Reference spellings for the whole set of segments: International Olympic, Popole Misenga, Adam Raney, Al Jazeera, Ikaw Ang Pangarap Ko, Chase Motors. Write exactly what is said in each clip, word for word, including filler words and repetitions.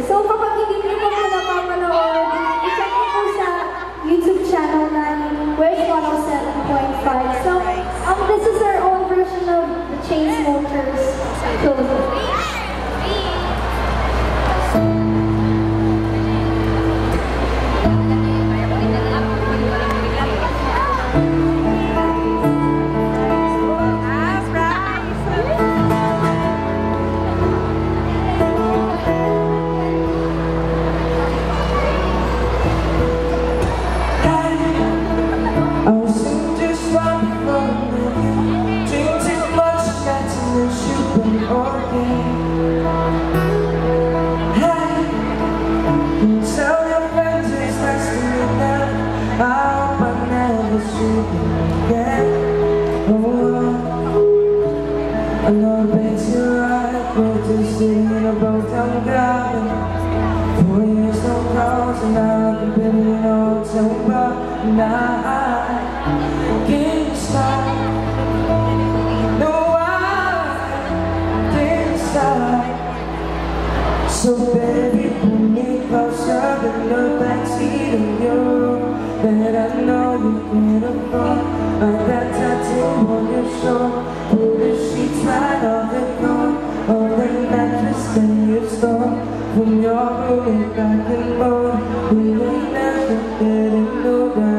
So, kapag hindi niyo po napapanood, i-check niyo po sa YouTube channel na Where's one oh seven point five. So, um, this is our own version of the Chase Motors. So, so baby, pull me closer than the backseat of your bed. I know you can't afford all that tattoo on your shore. Pull the sheets right off the floor, all the mattress that you stole from your room and back and forth. We will never get it over.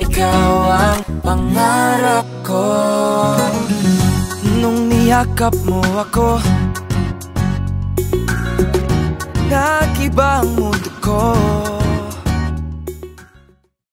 Ikaw ang pangarap ko. Nung niyakap mo ako,